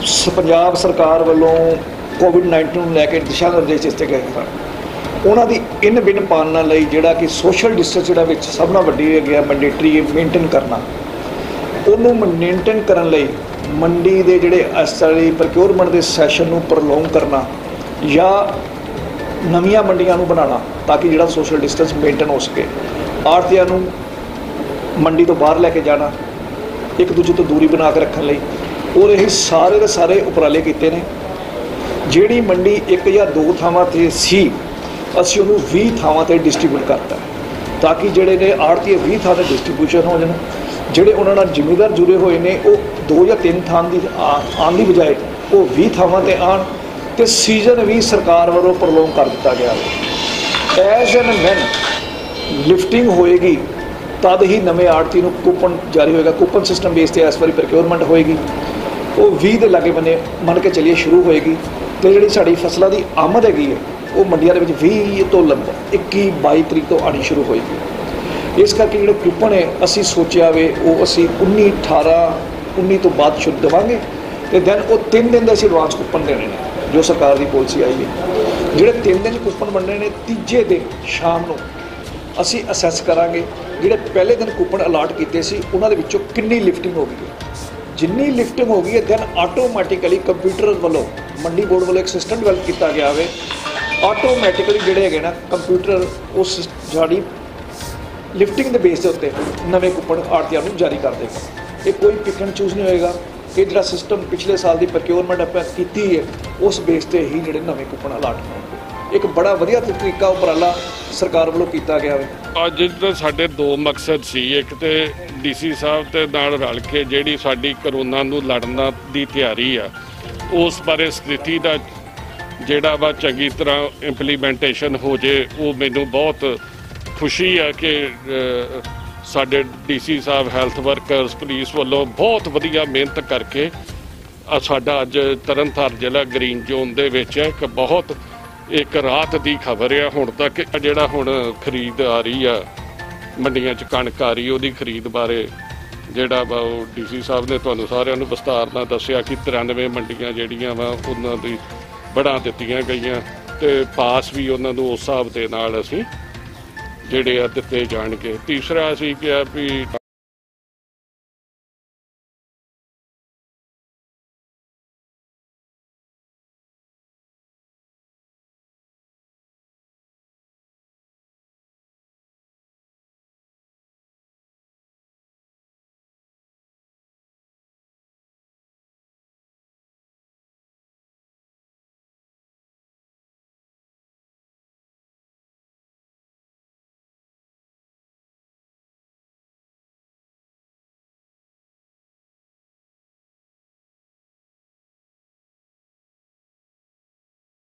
पंजाब सरकार वालों कोविड-19 लैके दिशा निर्देश इस गए हैं। उन्होंने इन बिन पालना जोड़ा कि सोशल डिस्टेंस जो सब ना वड्डी है मैंडेटरी मेनटेन करना, उन्होंने मेनटेन करने मंडी के जोड़े इस तरह प्रक्योरमेंट के सैशन प्रलोंग करना या नवीं मंडिया बनाना ताकि जोड़ा सोशल डिस्टेंस मेनटेन हो सके। आड़तियों मंडी तो बाहर लैके जाना, एक दूजे तो दूरी बना के रखने और यही सारे के सारे उपराले किए ने। जी मंडी एक या दो थावां ते सी असीं उहनूं 20 थावां ते डिस्ट्रीब्यूट करता ताकि जिहड़े ने आड़ती 20 थां ते डिस्ट्रीब्यूशन हो जाए। जिहड़े उहनां नाल जिमीदार जुड़े हुए ने वह 2 या 3 थां दी आन की बजाय वो 20 थावां ते आन ते सीजन भी सरकार वालों प्रलोंग कर दिता गया। एज एन मैन लिफ्टिंग होएगी तद ही नवे आड़ती कूपन जारी होएगा। कूपन सिस्टम बेस पर इस बारी प्रक्योरमेंट होएगी, वो 20 के लागे बने मन के चलिए शुरू होएगी। तो जी साड़ी फसलों की आमद हैगी है वो मंडिया के 20 तो लगभग 21-22 तरीक तो आनी शुरू होएगी। इस करके जो कूपन है असी सोचा वे वो असी 19-18-19 तो बाद शुरू देवांगे तो दैन वो 3 दिन का असी एडवांस कूपन देने ने जो सरकार की पॉलिसी आई है। जोड़े 3 दिन कूपन बनने ने तीजे दिन शाम को असी असैस करांगे जोड़े पहले दिन कूपन अलाट किए सी उन्हां दे विचों कितनी लिफ्टिंग हो गई है। जिन्नी लिफ्टिंग हो गई है दैन आटोमैटिकली कंप्यूटर वालों मंडी बोर्ड वालों एक सिस्टम डिवेल्प किया गया है। आटोमैटिकली जोड़े है ना कंप्यूटर उस जारी लिफ्टिंग के बेस के उत्ते नवे कूपन आड़तियों को जारी कर देगा। ये कोई पिक एंड चूज नहीं होएगा। ये जो सिस्टम पिछले साल की प्रक्योरमेंट अपना की है उस बेस पर ही जोड़े नवे कूपन अलाट होंगे। एक बड़ा वधिया तरीका उपराला सरकार वालों किया गया है। अज साढ़े 2 मकसद सी, एक तो DC साहब के नाल रल के जिहड़ी साडी करोना नूं लड़न की तैयारी आ उस बारे स्थिति का जिहड़ा वा चंगी तरह इंपलीमेंटेशन हो जे। वो मैनूं बहुत खुशी है कि साडे DC साहब हैल्थ वर्कर्स पुलिस वालों बहुत वधिया मेहनत करके साडा अज तरन तारण जिला ग्रीन जोन दे विच एक बहुत एक राहत की खबर है। हुण तक जिहड़ा हुण खरीद आ रही है मंडिया च कणक आ रही उहदी खरीद बारे जिहड़ा वा DC साहब ने तुहानूं सारिआं नूं विस्तार नाल दस्सिआ कि 93 मंडियां जिहड़ियां वा उहनां दी बढ़ा दित्तियां गईआं ते पास भी उहनां नूं उस हिसाब दे नाल असीं जिहड़े आ दित्ते जाणगे। तीसरा असीं किहा वी